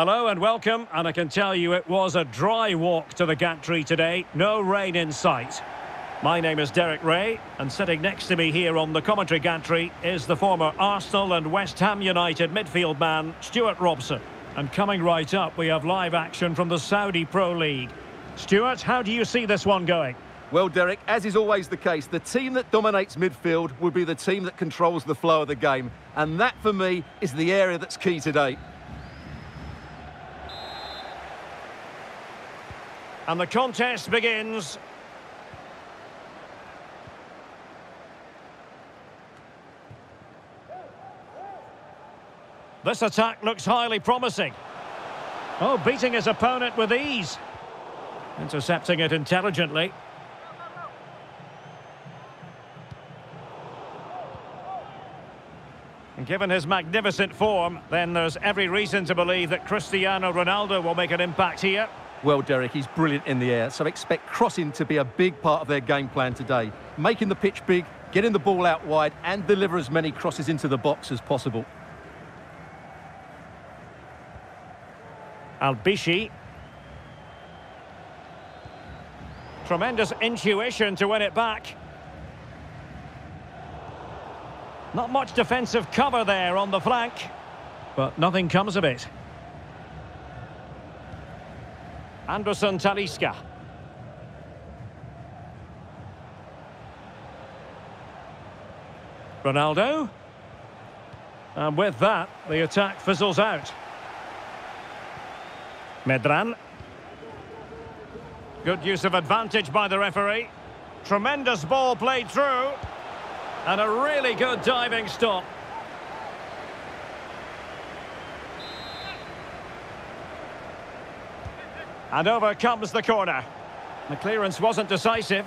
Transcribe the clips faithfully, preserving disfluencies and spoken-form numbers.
Hello and welcome, and I can tell you it was a dry walk to the gantry today, no rain in sight. My name is Derek Ray, and sitting next to me here on the commentary gantry is the former Arsenal and West Ham United midfield man, Stuart Robson. And coming right up, we have live action from the Saudi Pro League. Stuart, how do you see this one going? Well, Derek, as is always the case, the team that dominates midfield will be the team that controls the flow of the game. And that, for me, is the area that's key today. And the contest begins. This attack looks highly promising. Oh, beating his opponent with ease. Intercepting it intelligently. And given his magnificent form, then there's every reason to believe that Cristiano Ronaldo will make an impact here. Well, Derek, he's brilliant in the air, so expect crossing to be a big part of their game plan today. Making the pitch big, getting the ball out wide, and deliver as many crosses into the box as possible. Al-Bishi. Tremendous intuition to win it back. Not much defensive cover there on the flank, but nothing comes of it. Anderson Talisca. Ronaldo. And with that, the attack fizzles out. Medran. Good use of advantage by the referee. Tremendous ball played through. And a really good diving stop. And over comes the corner. The clearance wasn't decisive.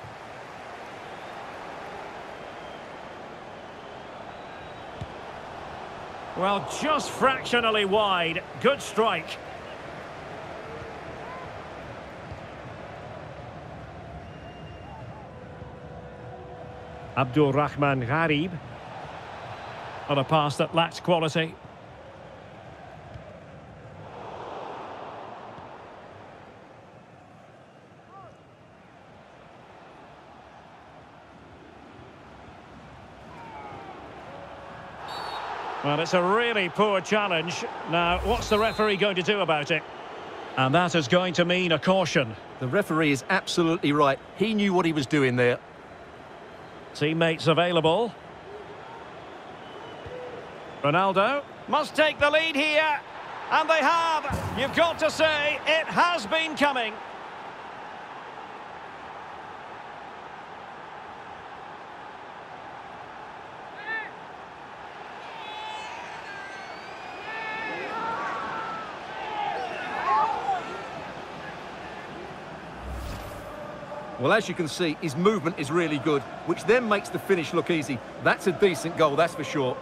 Well, just fractionally wide. Good strike. Abdurrahman Gharib. On a pass that lacks quality. Well, it's a really poor challenge. Now, what's the referee going to do about it? And that is going to mean a caution. The referee is absolutely right. He knew what he was doing there. Teammates available. Ronaldo must take the lead here. And they have. You've got to say, it has been coming. Well, as you can see, his movement is really good, which then makes the finish look easy. That's a decent goal, that's for sure.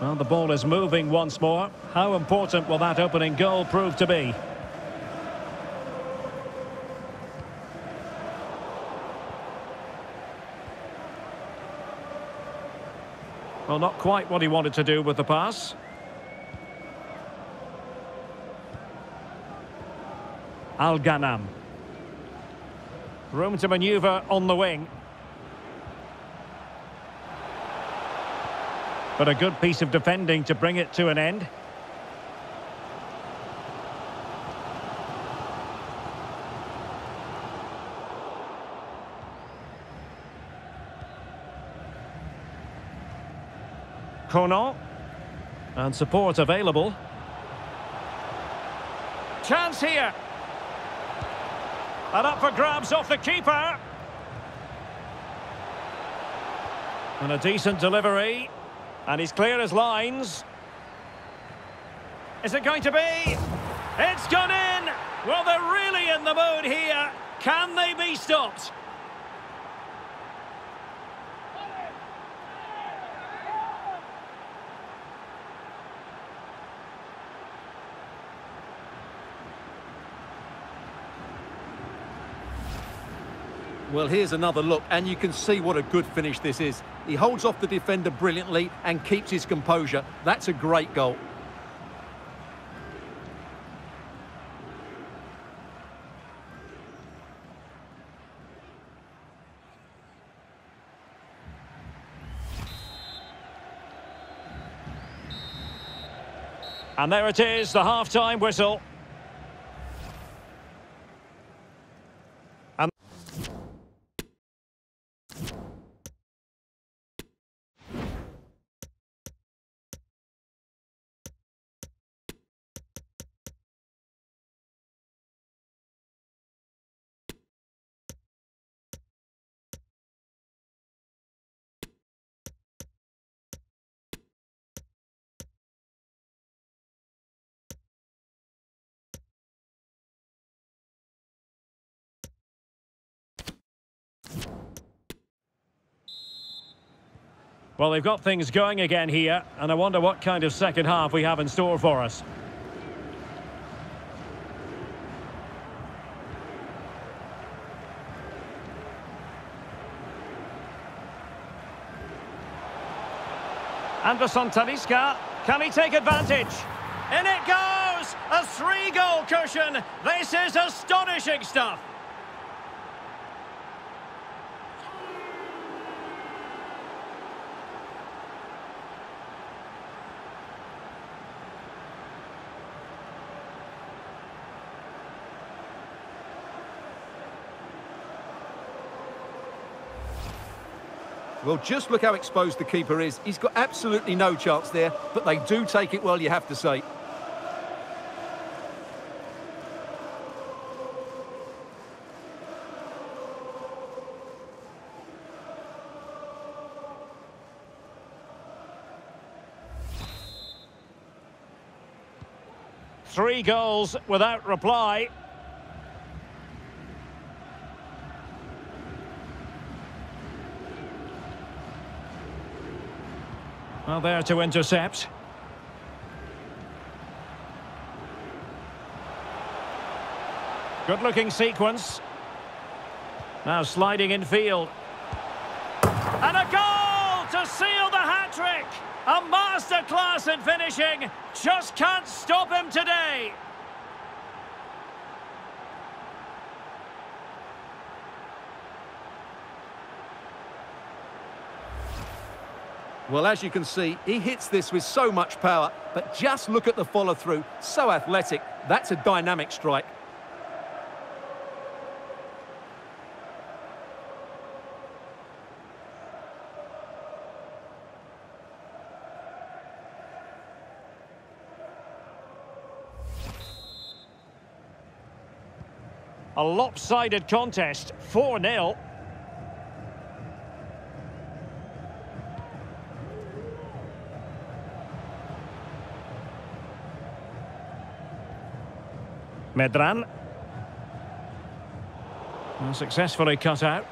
Well, the ball is moving once more. How important will that opening goal prove to be? Well, not quite what he wanted to do with the pass. Alghanem. Room to manoeuvre on the wing. But a good piece of defending to bring it to an end. Kono, and support available. Chance here, and up for grabs off the keeper, and a decent delivery, and he's clear as lines. Is it going to be? It's gone in. Well, they're really in the mood here. Can they be stopped? Well, here's another look, and you can see what a good finish this is. He holds off the defender brilliantly and keeps his composure. That's a great goal. And there it is, the half-time whistle. And well, they've got things going again here, and I wonder what kind of second half we have in store for us. Anderson Talisca, can he take advantage? In it goes! A three-goal cushion! This is astonishing stuff! Well, just look how exposed the keeper is. He's got absolutely no chance there, but they do take it well, you have to say. Three goals without reply. Well, there to intercept. Good-looking sequence. Now sliding in field. And a goal to seal the hat-trick! A masterclass in finishing. Just can't stop him today. Well, as you can see, he hits this with so much power, but just look at the follow-through. So athletic. That's a dynamic strike. A lopsided contest, four nil. Medran, and successfully cut out.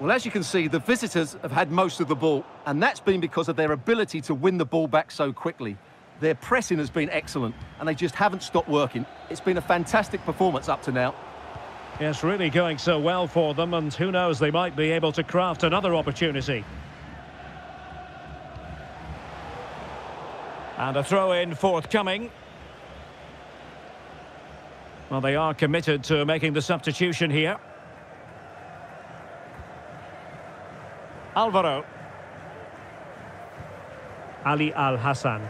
Well, as you can see, the visitors have had most of the ball, and that's been because of their ability to win the ball back so quickly. Their pressing has been excellent, and they just haven't stopped working. It's been a fantastic performance up to now. Yes, really going so well for them, and who knows, they might be able to craft another opportunity. And a throw-in forthcoming. Well, they are committed to making the substitution here. Alvaro. Ali Al Hassan.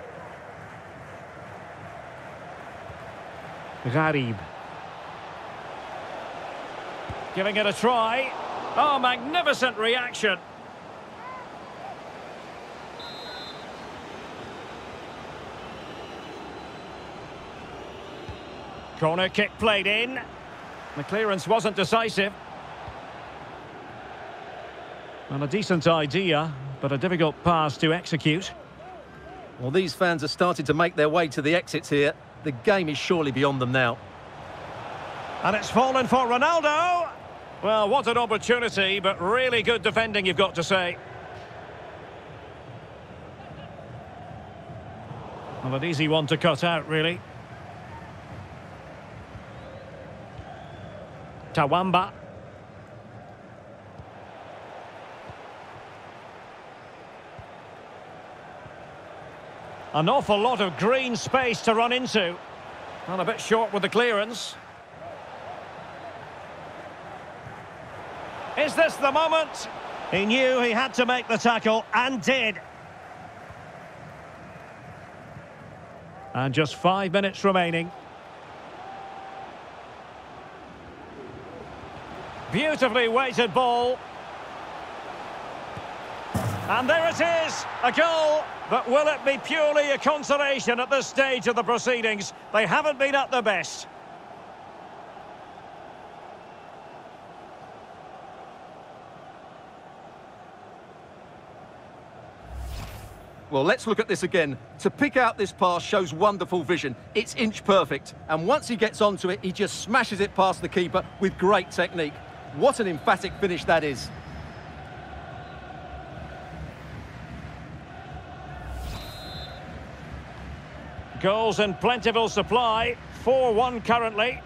Gharib. Giving it a try. Oh, magnificent reaction. Corner kick played in. The clearance wasn't decisive. And a decent idea, but a difficult pass to execute. Well, these fans have started to make their way to the exits here. The game is surely beyond them now. And it's fallen for Ronaldo. Well, what an opportunity, but really good defending, you've got to say. Well, an easy one to cut out, really. Tawamba. An awful lot of green space to run into. And a bit short with the clearance. Is this the moment? He knew he had to make the tackle and did. And just five minutes remaining. Beautifully weighted ball. And there it is, a goal. But will it be purely a consolation at this stage of the proceedings? They haven't been at their best. Well, let's look at this again. To pick out this pass shows wonderful vision. It's inch perfect. And once he gets onto it, he just smashes it past the keeper with great technique. What an emphatic finish that is. Goals in plentiful supply. four one currently.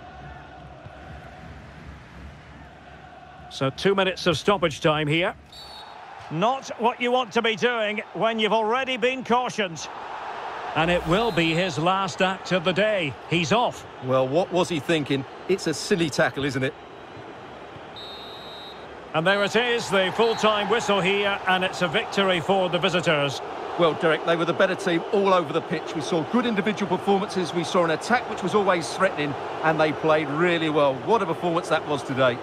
So two minutes of stoppage time here. Not what you want to be doing when you've already been cautioned. And it will be his last act of the day. He's off. Well, what was he thinking? It's a silly tackle, isn't it? And there it is, the full-time whistle here, and it's a victory for the visitors. Well, Derek, they were the better team all over the pitch. We saw good individual performances. We saw an attack which was always threatening, and they played really well. What a performance that was today.